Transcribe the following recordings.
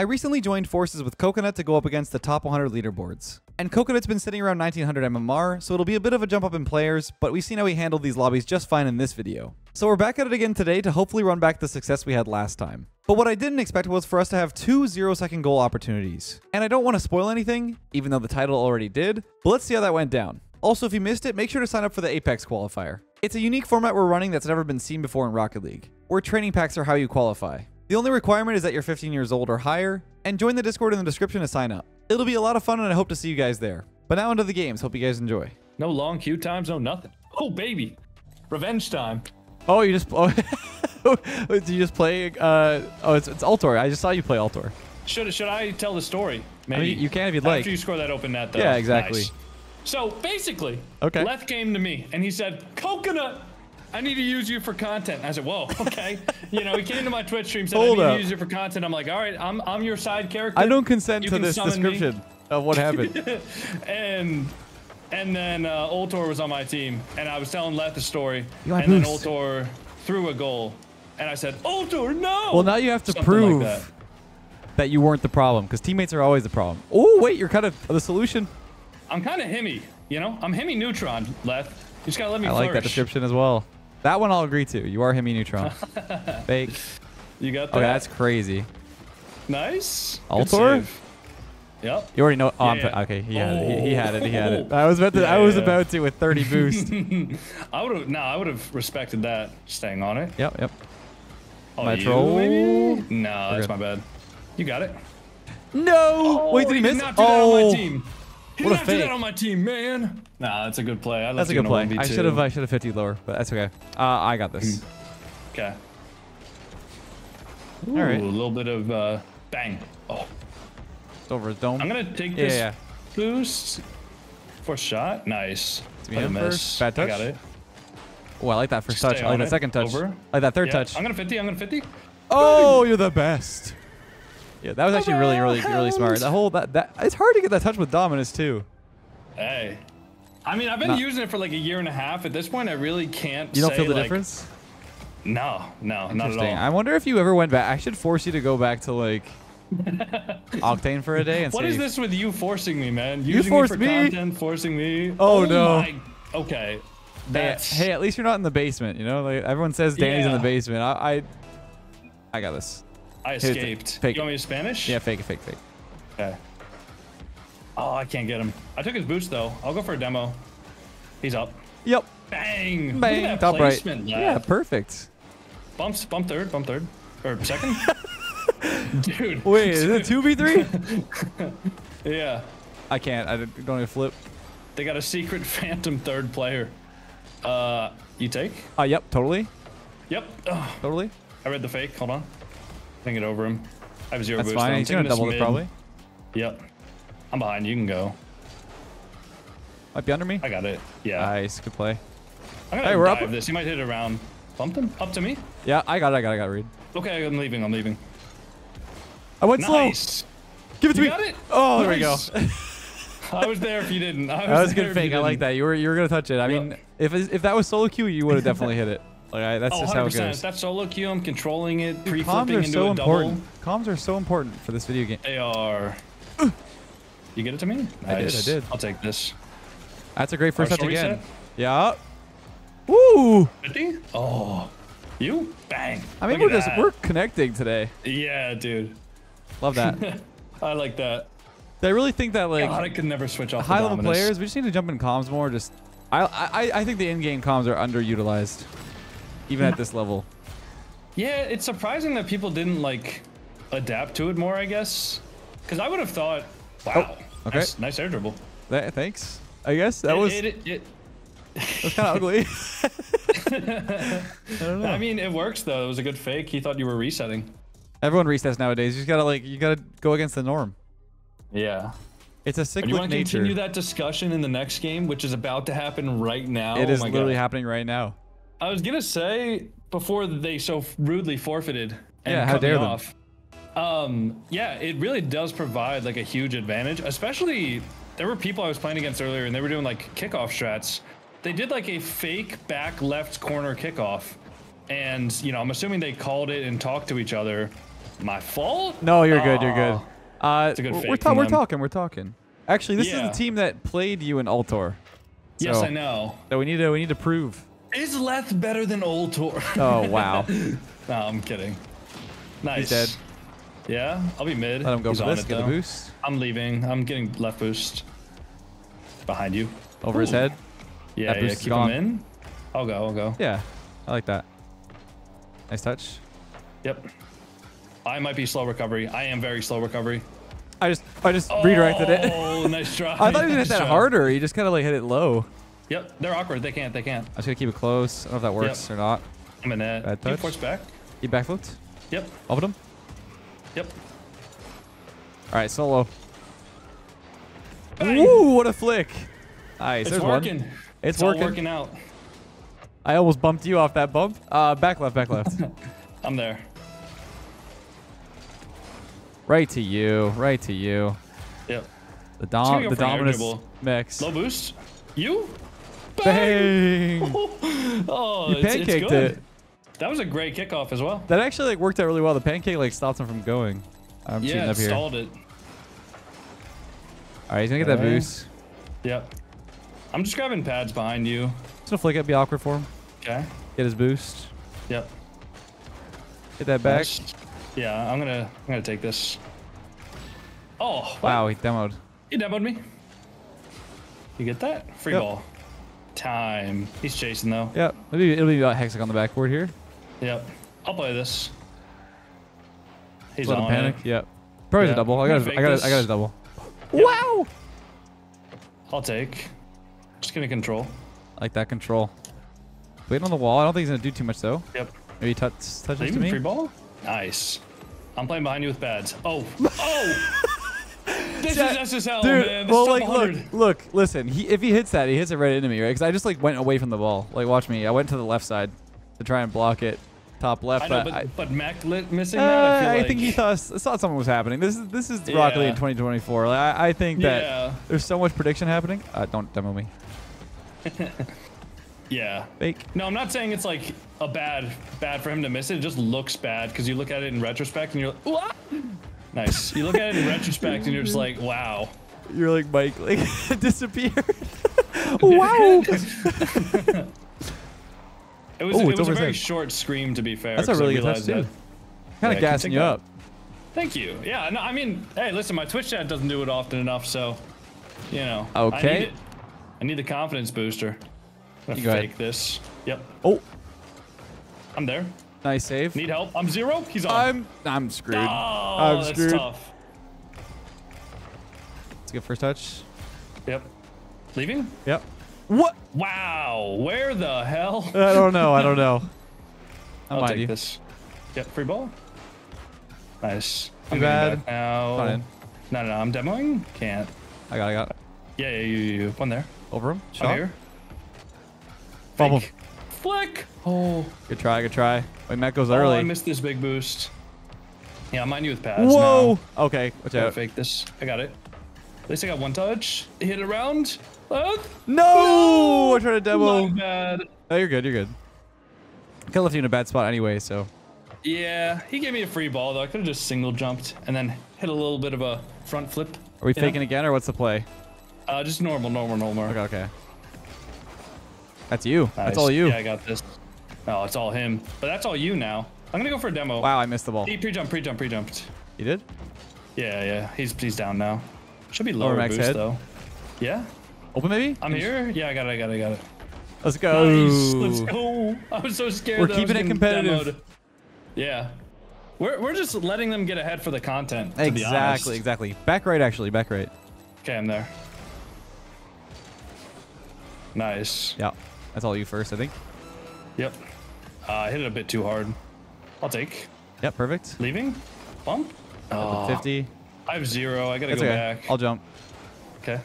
I recently joined forces with Coconut to go up against the top 100 leaderboards. And Coconut's been sitting around 1900 MMR, so it'll be a bit of a jump up in players, but we've seen how he handled these lobbies just fine in this video. So we're back at it again today to hopefully run back the success we had last time. But what I didn't expect was for us to have two 0-second goal opportunities. And I don't want to spoil anything, even though the title already did, but let's see how that went down. Also, if you missed it, make sure to sign up for the Apex Qualifier. It's a unique format we're running that's never been seen before in Rocket League, where training packs are how you qualify. The only requirement is that you're 15 years old or higher, and join the Discord in the description to sign up. It'll be a lot of fun, and I hope to see you guys there. But now onto the games. Hope you guys enjoy. No long queue times, no nothing. Oh, baby. Revenge time. Oh, you just... Oh. Did you just play... oh, it's Altor. I just saw you play Altor. Should I tell the story? Maybe. I mean, you can if you'd like. After you score that open net, though. Yeah, exactly. Nice. So, basically, okay. Leth came to me, and he said, Coconut, I need to use you for content. I said, whoa, okay. You know, he came to my Twitch stream, said, I need to use you for content. I'm like, all right, I'm your side character. I don't consent to this description of what happened. and then Ultor was on my team, and I was telling Leth the story, and then Ultor threw a goal, and I said, Ultor, no! Well, now you have to prove that you weren't the problem, because teammates are always the problem. Oh, wait, you're kind of the solution. I'm kind of Hemi, you know? I'm Hemi Neutron, Leth. You just gotta let me flourish. I like that description as well. That one I'll agree to. You are Hemi Neutron. Fake. You got that. Okay, that's crazy. Nice. Altor? Yep. You already know. Oh, yeah, yeah. Okay, he had it. I was about to with 30 boost. I would have respected that. Staying on it. Yep. Oh, my troll. No, that's my bad. You got it. No. Oh, wait, did he miss? Oh. What a fake. Did that on my team, man. Nah, that's a good play. That's a good play. I should have 50 lower, but that's okay. I got this. Okay. All right. A little bit of bang. Oh. It's over his dome. I'm gonna take this boost for shot. Nice. Miss. Bad touch. I got it. Oh, I like that first touch. I like that second touch. Over. I like that third touch. I'm gonna 50. Oh, you're the best. Yeah, that was actually really smart. The whole that it's hard to get that touch with Dominus too. Hey, I mean, I've been using it for like a year and a half. At this point, I really can't. You don't feel the difference? No, not at all. I wonder if you ever went back. I should force you to go back to like Octane for a day. And what is this with you forcing me, man? You forced me. Content, forcing me. Oh no. Okay. Hey, at least you're not in the basement. You know, like everyone says, Danny's in the basement. I got this. I escaped. Fake. You want me to Spanish? Yeah, fake. Okay. Oh, I can't get him. I took his boots though. I'll go for a demo. He's up. Yep. Bang. Look at that top placement. Right. Yeah, perfect. Bump third. Or second. Dude. Wait, is it 2v3? Yeah. I can't. I don't even flip. They got a secret phantom third player. You take? Yep, totally. Yep. Ugh. Totally. I read the fake. Hold on. Ping it over him. I have 0 boost. That's fine. He's going to double it probably. Yep. I'm behind. You can go. Might be under me. I got it. Yeah. Nice. Good play. I'm going to dive this. He might hit it around. Bumped him? Up to me? Yeah, I got Reed. Okay, I'm leaving. I went slow. Give it to me. Got it? Oh, nice. There we go. I was there if you didn't. That was a good fake. I like that. You were going to touch it. I mean, if that was solo queue, you would have definitely hit it. Like, that's just how it goes. That's solo queue. I'm controlling it, pre-flipping into a double. Comms are so important for this video game. They are. You get it to me? Nice. I did. I'll take this. That's a great first touch again. Set? Yeah. Woo! 50? Oh. You? Bang. I mean, we're connecting today. Yeah, dude. Love that. I like that. I really think that, like, God, I could never switch off high-level players, we just need to jump in comms more. Just, I think the in-game comms are underutilized. Even at this level. Yeah, it's surprising that people didn't like adapt to it more, I guess. Because I would have thought, wow, okay. nice air dribble. Thanks. I guess that was kind of ugly. I don't know. I mean, it works though. It was a good fake. He thought you were resetting. Everyone resets nowadays. You just gotta go against the norm. Yeah. It's a cyclic nature. Do you want to continue that discussion in the next game, which is about to happen right now? It is literally happening right now. I was gonna say before they so rudely forfeited and how dare them. Off. Yeah, it really does provide like a huge advantage. Especially there were people I was playing against earlier, and they were doing like kickoff strats. They did like a fake back left corner kickoff, and you know I'm assuming they called it and talked to each other, My fault? No, you're good. You're good. It's a good we're talking. Actually, this is the team that played you in Altor. So, yes, I know. So we need to prove. Is Leth better than Ultor? Oh wow. No, I'm kidding. Nice. He's dead. Yeah, I'll be mid. Let him go for this. Get the boost. I'm leaving. I'm getting left boost. Behind you. Over his head. Yeah, yeah. Keep him in. I'll go. I'll go. Yeah, I like that. Nice touch. Yep. I might be slow recovery. I am very slow recovery. I just redirected it. Oh, nice try. I thought he hit that harder. He just kind of like hit it low. Yep, they're awkward. They can't. They can't. I'm just gonna keep it close. I don't know if that works or not. I'm in that. Bad touch. You force back. You backflipped. Yep. Over him. Yep. All right, solo. Bang. Ooh, what a flick! Nice. It's working. It's working. Working out. I almost bumped you off that bump. Back left. Back left. I'm there. Right to you. Right to you. Yep. The Dominus mix. Low boost. You? Bang! Oh, you pancaked it. That was a great kickoff as well. That actually like worked out really well. The pancake like stopped him from going. I'm cheating up here. Yeah, stalled it. All right, he's gonna get that boost. Yep. I'm just grabbing pads behind you. Just gonna flick it, be awkward for him. Okay. Get his boost. Yep. Get that back. Yeah, I'm gonna take this. Oh! Wow, he demoed. He demoed me. You get that? Free ball. Time. He's chasing though. Yep. It'll be about Hexagon on the backboard here. Yep. I'll play this. He's on panic. It. Yep. Probably a double. I got a double. Yep. Wow. I'll take. Just gonna control. I like that control. Waiting on the wall. I don't think he's gonna do too much though. Yep. Maybe touches to me. Free ball. Nice. I'm playing behind you with pads. Oh. Oh. This is SSL, dude, man. This is like, look, listen. If he hits that, he hits it right into me, right? Because I just like went away from the ball. Like, watch me. I went to the left side to try and block it, top left. I know, but Mac lit missing that. I feel like... I think he thought something was happening. This is Rocket League in 2024. Like, I think that there's so much prediction happening. Don't demo me. Fake. No, I'm not saying it's like a bad for him to miss it. It just looks bad because you look at it in retrospect and you're like, what? Nice. You look at it in retrospect and you're just like, wow. You're like, Mike, like, disappeared. Wow. It was a very short scream, to be fair. That's a really good touch, too. Kind of gassing you up. Thank you. Yeah, no, I mean, hey, listen, my Twitch chat doesn't do it often enough, so, you know. Okay. I need the confidence booster. I'm going to fake this. Yep. Oh. I'm there. Nice save. Need help? I'm zero. He's on. I'm screwed. Oh, I'm screwed. That's tough. Let's get first touch. Yep. Leaving? Yep. What? Wow. Where the hell? I don't know. I don't know. I'll take this. Yep. Free ball. Nice. Too bad. No. No. No. I'm demoing. Can't. I got it. Yeah. Yeah. You. One there. Over him. Shot. Here. Bubble. Flick. Oh. Good try. Good try. Wait, Matt goes early. I missed this big boost. Yeah, I'm on you with pads. Whoa! Now. Okay, watch out. Fake this. I got it. At least I got one touch. Hit it around. No! I tried to demo. My bad. Oh, you're good. You're good. Kind of left you in a bad spot anyway, so. Yeah, he gave me a free ball though. I could have just single jumped and then hit a little bit of a front flip. Are we faking again or what's the play? Just normal. Okay. That's you. Nice. That's all you. Yeah, I got this. Oh, it's all him. But that's all you now. I'm going to go for a demo. Wow, I missed the ball. He pre-jumped. He did? Yeah. He's down now. Should be lower boost, head. Though. Yeah? Open, maybe? I'm here? Yeah, I got it. Let's go. Nice. Let's go. I was so scared. We're keeping it competitive. Demoed. Yeah. We're just letting them get ahead for the content, to be honest. Exactly. Back right, actually. Back right. Okay, I'm there. Nice. Yeah. That's all you first, I think. Yep. I hit it a bit too hard. I'll take. Yep, perfect. Leaving? Bump? Oh, 50. I have zero. I gotta go back. I'll jump. Okay.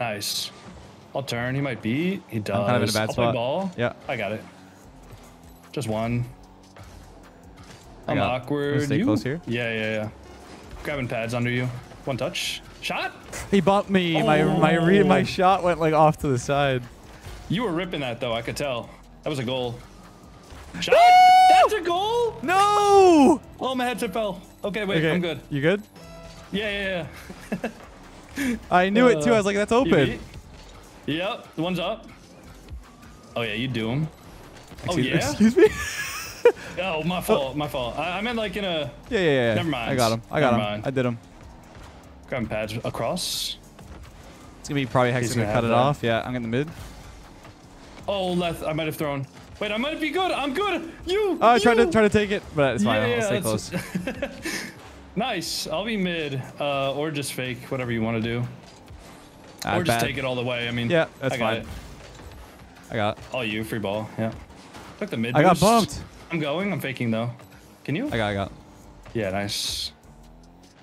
Nice. I'll turn. He might beat. He does. I'm kind of in a bad spot. Play ball. Yeah. I got it. Just one. I'm awkward. Let's stay close here. Yeah. Grabbing pads under you. One touch. Shot? He bumped me. Oh. My shot went like off to the side. You were ripping that though. I could tell. That was a goal. Shot! That's a goal! No! Oh, my headset fell. Okay, wait, okay. I'm good. You good? Yeah, yeah, yeah. I knew it too. I was like, that's open. Yep, the one's up. Oh, yeah, you do him. Oh, yeah? Excuse me? Oh, my fault, my fault. I meant like in a... Yeah. Never mind. I got him. I did him. Grab pads across. It's going to be probably Hex going to cut it off. Yeah, I'm in the mid. Oh, left. I might have thrown. Wait, I might be good. I'm good. You. I tried to take it, but it's fine. Yeah, I'll stay close. Nice. I'll be mid, or just fake, whatever you want to do, or just take it all the way. I mean, yeah, that's fine. I got it. Oh, you free ball. Yeah. Took the mid. I got bumped. I'm going. I'm faking though. Can you? I got. Yeah, nice.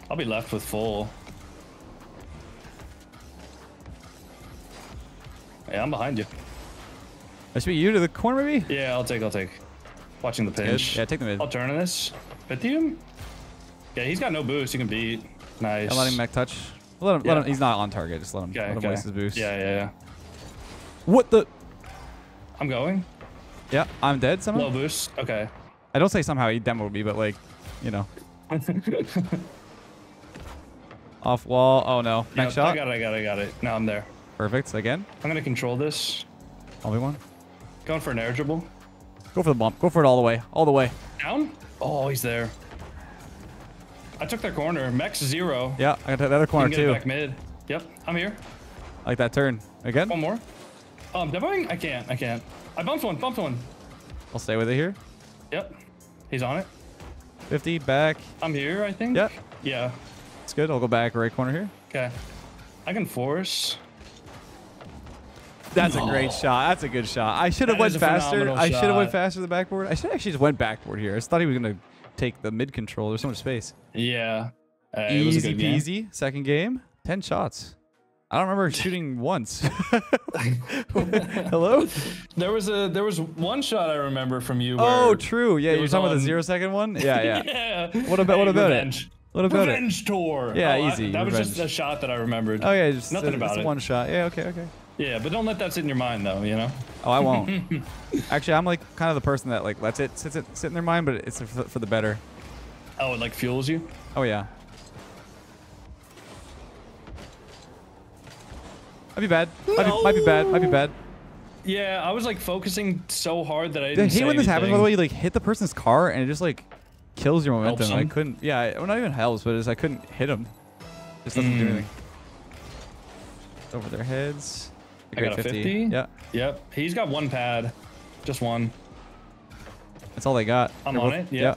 I'll be left with full. Yeah, I'm behind you. I should be you to the corner, maybe? Yeah, I'll take. Watching the pinch. Yeah, take the mid. I'll turn on this. Bithium? Yeah, he's got no boost. You can beat. Nice. I let him mech touch. Let him. He's not on target. Just let him waste his boost. Yeah. What the? I'm going. Yeah, I'm dead somehow. Low boost. Okay. I don't say somehow he demoed me, but like, you know. Off wall. Oh no. Mech shot. I got it. Now I'm there. Perfect. Again. I'm gonna control this. I'll be one. Going for an air dribble. Go for the bump. Go for it all the way. All the way. Down? Oh, he's there. I took their corner. Mech's zero. Yeah, I got that other corner too. Back mid. Yep, I'm here. I like that turn. Again? One more. Demoing? I can't. I bumped one. I'll stay with it here. Yep. He's on it. 50, back. I'm here, I think. Yep. Yeah. It's good. I'll go back right corner here. Okay. I can force. That's a great shot. That's a good shot. I should have went faster. I should have went faster to the backboard. I should actually just went backboard here. I just thought he was going to take the mid control. There's so much space. Yeah. Easy it was a good peasy. Game. Second game. 10 shots. I don't remember shooting once. Hello? There was one shot I remember from you. Oh, true. Yeah, you're talking about the 0 second one? Yeah. Yeah. What about it? Revenge tour. Yeah, easy. That was just a shot that I remembered. Oh, yeah. Just nothing about it. Just one shot. Yeah, okay. Yeah, but don't let that sit in your mind, though, you know? Oh, I won't. Actually, I'm, like, kind of the person that, like, lets it sit in their mind, but it's for the better. Oh, it, like, fuels you? Oh, yeah. Might be bad. Yeah, I was, like, focusing so hard that I didn't say anything. I hate when this happens, by the way. You, like, hit the person's car, and it just, like, kills your momentum. I couldn't... Yeah, well, not even helps, but I couldn't hit him. It just doesn't do anything. Over their heads. I got a 50. Yeah. Yep. He's got one pad. Just one. That's all they got. I'm on it. Yeah.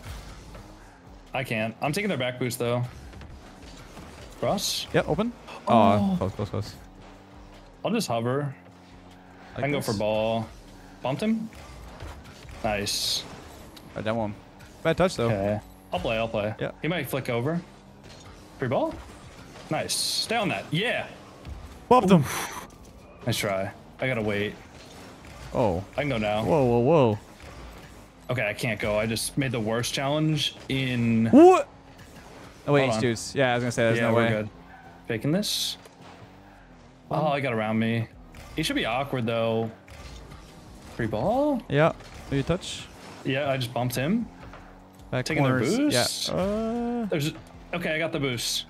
I can't. I'm taking their back boost, though. Cross? Yep. Open. Oh. Close. I'll just hover. I can go for ball. Bumped him. Nice. I demo him. Bad touch, though. Okay. I'll play. Yeah. He might flick over. Free ball. Nice. Stay on that. Yeah. Bumped him. Nice try. I gotta wait. Oh. I can go now. Whoa. Okay, I can't go. I just made the worst challage in... What? Oh, wait, juice. Yeah, I was gonna say, there's no way. We're good. Faking this. Oh, he got around me. He should be awkward, though. Free ball? Yeah. Do you touch? Yeah, I just bumped him. Back taking corners. Their boost. Yeah. Okay, I got the boost.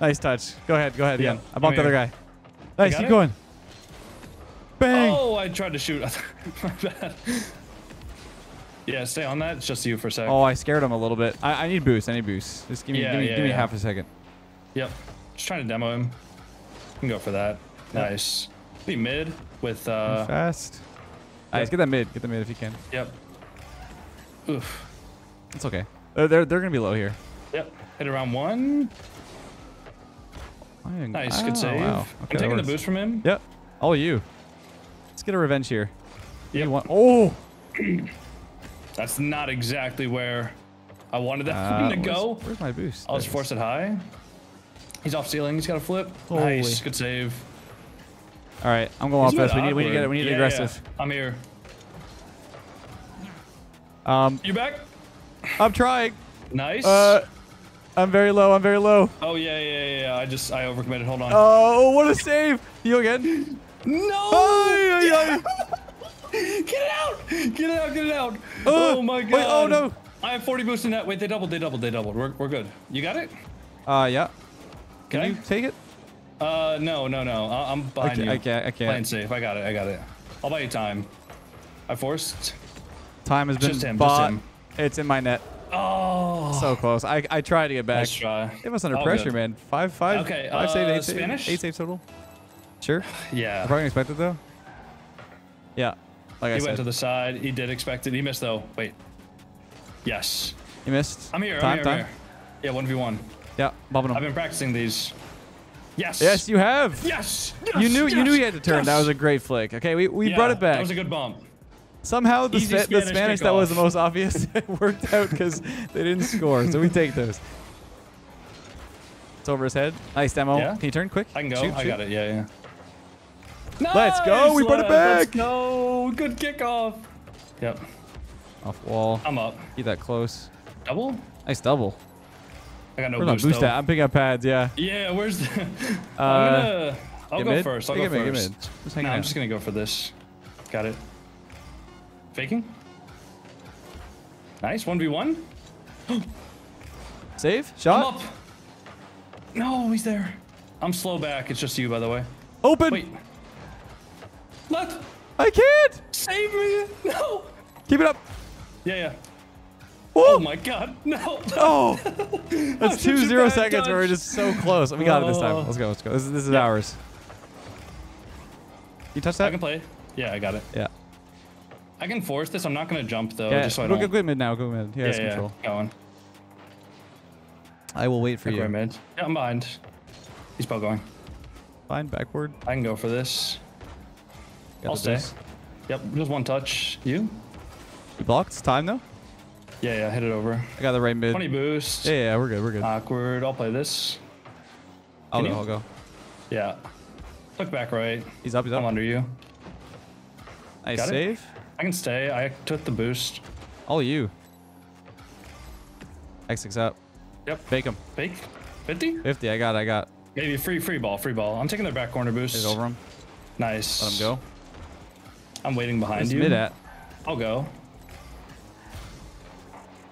Nice touch. Go ahead again. I bumped the other guy. Nice, keep going. Bang! Oh, I tried to shoot. My bad. Yeah, stay on that. It's just you for a second. Oh, I scared him a little bit. I need boost. Just give me half a second. Yep. Just trying to demo him. You can go for that. Yep. Nice. Be mid with... fast. Yep. Nice. Get that mid. Get the mid if you can. Yep. Oof. It's okay. They're going to be low here. Yep. Hit around one. Nice, good save. Wow. Okay, I'm taking the boost from him. Yep. All you. Let's get a revenge here. Yep. Oh! That's not exactly where I wanted that to go. Where's my boost? I'll just force it high. He's off ceiling. He's got a flip. Holy. Nice, good save. All right, I'm going off this. We need to get it. We need to aggressive. Yeah. I'm here. You back? I'm trying. Nice. I'm very low. Oh, yeah. I overcommitted. Hold on. Oh, what a save. You again? No. Get it out. Get it out, get it out. Oh my god. Wait, oh no. I have 40 boost in that. Wait, they doubled, they doubled, they doubled. We're good. You got it? Yeah. Can you take it? No, no, no. I'm behind you. I can't. Playing safe. I got it, I got it. I'll buy you time. I forced. Time has been bought. It's in my net. Oh. So close. I tried to get back. Nice try. It was under pressure, good. Man. Five. Okay. Eight saves total. Sure. Yeah. I probably expected though. Yeah. Like I said. He went to the side. He did expect it. He missed though. Wait. Yes. He missed. I'm here. I'm here. Yeah. 1v1. Yeah. Bobbing him. I've been practicing these. Yes. Yes, you have. Yes. You knew he had to turn. Yes. That was a great flick. Okay. We brought it back. That was a good bump. Somehow the Spanish that was the most obvious worked out because they didn't score. So we take those. It's over his head. Nice demo. Yeah. Can you turn quick? I can go. Shoot, I got it. Yeah, yeah. Nice. Let's go. We brought it back. Let's go. Good kickoff. Yep. Off wall. I'm up. Get that close. Double? Nice double. I got no boost at. I'm picking up pads. Yeah. Yeah. Where's the... I'll go first. Just hang out. I'm just going to go for this. Got it. Faking. Nice. 1v1. Save. Shot. I'm up. No, he's there. I'm slow back. It's just you, by the way. Open. Wait. Left. I can't. Save me. No. Keep it up. Yeah, yeah. Whoa. Oh, my God. No. Oh. That's 2-0 seconds where we're just so close. We got it this time. Let's go. Let's go. This is ours. You touch that? I can play. Yeah, I got it. Yeah. I can force this. I'm not going to jump, though. Yeah, just so I don't... Go mid now. Go mid. He has control. Going. I will wait for you. Mid. Yeah, I'm behind. He's bow going. Behind, backward. I can go for this. I'll stay. Yep, just one touch. You? You blocked. It's time, though? Yeah, yeah. Hit it over. I got the right mid. 20 boost. Yeah, yeah. We're good. We're good. Awkward. I'll play this. I'll go. Yeah. Look back right. He's up. He's up. I'm under you. Nice save. I can stay. I took the boost. All you. X6 up. Yep. Fake him. Fake? 50? 50. I got. Maybe free ball. I'm taking their back corner boost. Hit over him. Nice. Let him go. I'm waiting behind you. Where's the mid at? I'll go.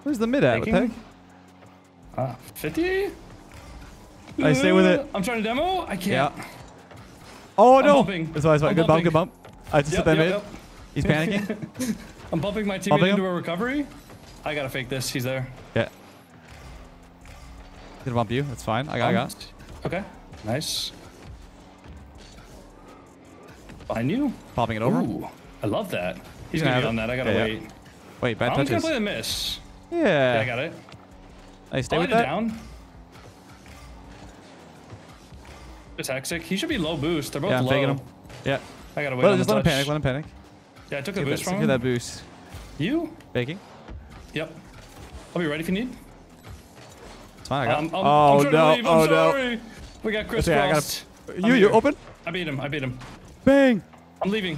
Where's the mid at? What the heck? 50? I stay with it. I'm trying to demo. I can't. Yeah. Oh, no. That's why I spot. Good bump. Good bump. I just hit that mid. Yep. He's panicking. I'm bumping my teammate into a recovery. I gotta fake this. He's there. Yeah. Gonna bump you. That's fine. I got. Okay. Nice. Behind you. Popping it over. Ooh, I love that. He's gonna be on that. I gotta wait. Yeah. Wait. Bad touches. I'm gonna play the miss. Yeah. I got it. Nice. Stay with that. Down. It's Hexic. He should be low boost. They're both low. I'm faking him. Yeah. I gotta wait. Well, just let him panic. Let him panic. Yeah, I took a boost from him. Get that boost. You? Baking? Yep. I'll be ready if you need. It's fine, I got I'm sorry. We got crisscrossed. Okay, you open? I beat him. Bang! I'm leaving.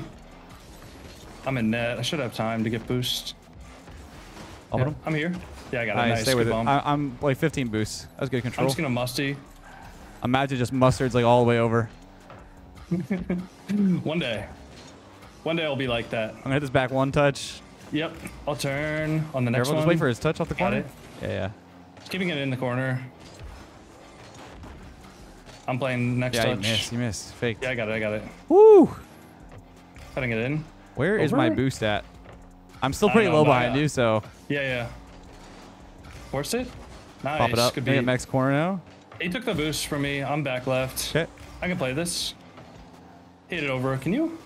I'm in net. I should have time to get boost. Yeah, I'm here. Yeah, I got it. Nice. Stay with it. I'm like 15 boosts. That was good control. I'm just gonna musty. Imagine just mustards like all the way over. One day. One day I'll be like that. I'm gonna hit this back one touch. Yep. I'll turn on the next one. Just wait for his touch off the corner. Yeah, yeah. Just keeping it in the corner. I'm playing next touch. Yeah, you missed. Fake. Yeah, I got it. Woo! Cutting it in. Where is my boost at? I'm still pretty low behind you, so. Yeah, yeah. Force it. Nice. Pop it up. Could be at max corner now. He took the boost from me. I'm back left. Okay. I can play this. Hit it over. Can you?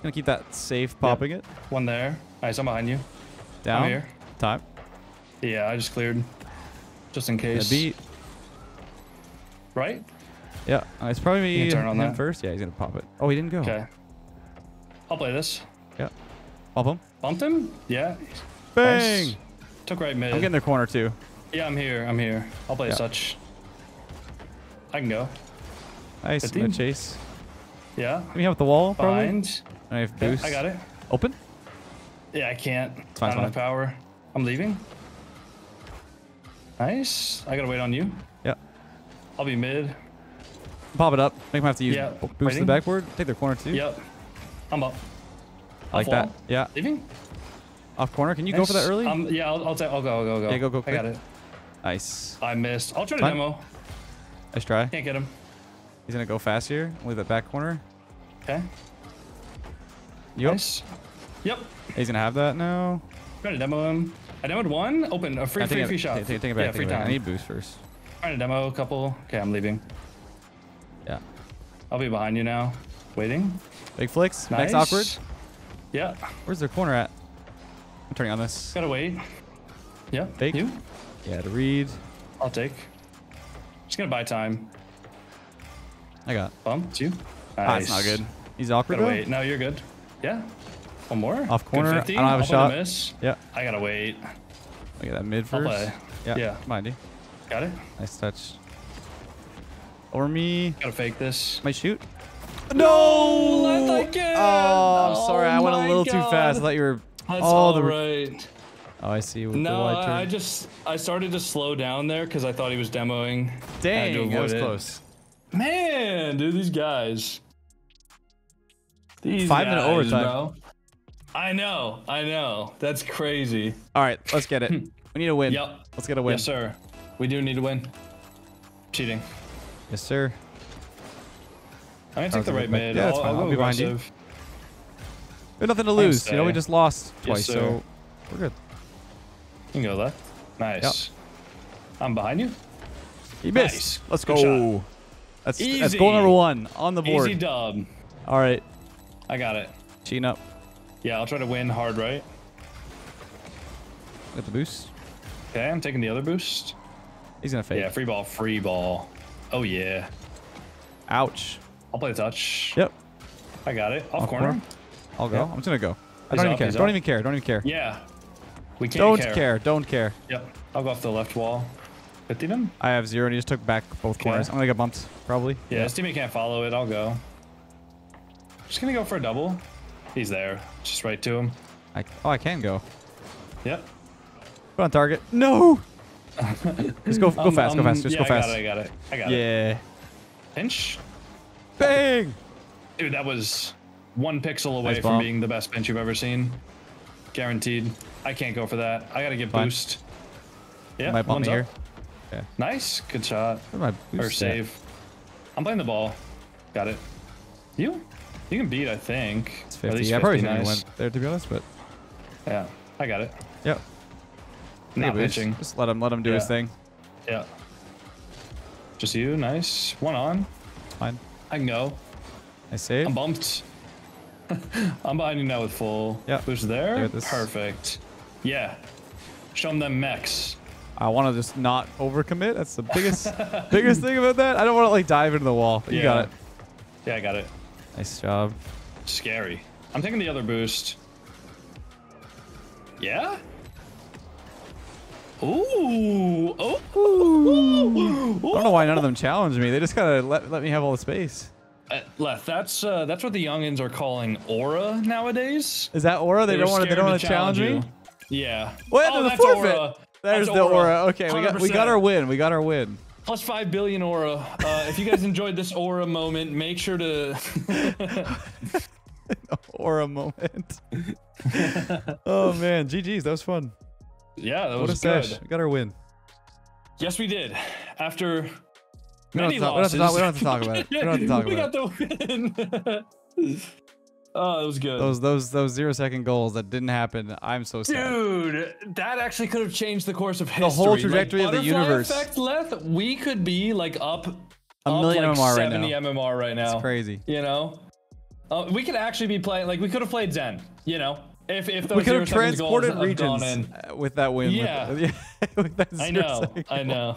Gonna keep that safe, popping it. One there. Nice, I'm behind you. Down. I'm here. Time. Yeah, I just cleared. Just in case. Yeah, beat. Right? Yeah, it's probably me turn on him first. Yeah, he's gonna pop it. Oh, he didn't go. Okay. I'll play this. Yeah. Bump him. Bumped him? Yeah. Bang! Nice. Took right mid. I'm getting their corner too. Yeah, I'm here. I'll play such. I can go. Nice, 15. Good chase. Yeah. Can we help with the wall, probably? Bind. I have boost. Yeah, I got it. Open? Yeah, I can't. It's fine, I don't have power. I'm leaving. Nice. I gotta wait on you. Yeah. I'll be mid. Pop it up. Make them have to use boost to the backward. Take their corner too. Yep. I'm up. I like that. Yeah. Leaving? Off corner. Can you go for that early? Yeah, I'll go. Yeah, go. Quick. I got it. Nice. I missed. I'll try to demo. Nice try. Can't get him. He's going to go fast here. Leave that back corner. Okay. Yep. Nice. Yep. He's going to have that now. Trying to demo him. I demoed one. Open. A free shot. Take it back. Yeah, free time. I need boost first. Trying to demo a couple. Okay, I'm leaving. Yeah. I'll be behind you now. Waiting. Big flicks. Nice. Next awkward. Yeah. Where's their corner at? I'm turning on this. Gotta wait. Yeah. Take. You? Yeah, to read. I'll take. Just gonna buy time. I got. Bumped you. Nice. That's not good. He's awkward. Gotta wait. No, you're good. Yeah. One more. Off corner. I don't have a shot. Miss. Yeah. I gotta wait. Look at that mid first. I'll play. Yeah. Mind you. Got it. Nice touch. Or me. Gotta fake this. Might shoot. No! Oh, I'm sorry. I went a little too fast. I thought you were. That's all right. Oh, I see. No, I started to slow down there because I thought he was demoing. Dang, that was close. Man, dude, these guys. These 5-minute overtime. Bro. I know. That's crazy. All right, let's get it. We need a win. Yep. Let's get a win. Yes, sir. We do need a win. Cheating. Yes, sir. I'm gonna take the right mid. Yeah, that's fine. I'll be behind you. We have nothing to lose. You know, we just lost twice, so we're good. You can go left. Nice. Yep. I'm behind you. He missed. Nice. Let's go. That's goal number one on the board. Easy dub. All right. I got it. Cheating up. Yeah, I'll try to win hard right. Got the boost. Okay, I'm taking the other boost. He's gonna fake. Yeah, free ball. Oh yeah. Ouch. I'll play the touch. Yep. I got it. Off corner. I'll go. Yeah. I'm just gonna go. I don't even care. Don't even care. Yeah. We can't Don't care. Yep. I'll go off the left wall. 50 them? I have zero and he just took back both corners. I'm gonna get bumped, probably. Yeah, his teammate can't follow it. I'll go. Just gonna go for a double. He's there. Just right to him. I can go. Yep. Go on target. No! Just go fast. Just go fast. I got it. Yeah. Pinch. Bang! Dude, that was one pixel away from being the best pinch you've ever seen. Guaranteed. I can't go for that. I gotta get boost. Yeah, my bump here. Yeah. Nice. Good shot. Or save. I'm playing the ball. Got it. You can beat, I think. It's 50. Yeah, I probably didn't went there, to be honest, but... Yeah, I got it. Yep. Not pitching. Just let him do his thing. Yeah. Just you. Nice. One on. Fine. I can go. I save. I'm bumped. I'm behind you now with full. Yeah. Who's there? Perfect. Yeah. Show them mechs. I want to just not overcommit. That's the biggest thing about that. I don't want to like dive into the wall. But yeah. You got it. Yeah, I got it. Nice job. Scary. I'm taking the other boost. Yeah. Ooh. Oh. Ooh. I don't know why none of them challenged me. They just gotta let me have all the space. Left. That's what the youngins are calling aura nowadays. Is that aura? They don't want to challenge me. Yeah. Well, oh, that's forfeit. Aura. There's the aura. Okay, 100%. we got our win. We got our win. Plus 5 billion aura. If you guys enjoyed this aura moment, make sure to aura moment. Oh man, GGs. That was fun. Yeah, that was good. We got our win. Yes, we did. After. We don't have to talk about it. We got the win. Oh, that was good. Those 0-second goals that didn't happen. I'm so sad. Dude, that actually could have changed the course of history. The whole trajectory of the universe. Effect left, we could be like up a million MMR right now. It's crazy. You know, we could actually be playing like we could have played Zen. You know, if we could have transported regions with that win. Yeah, with that I know.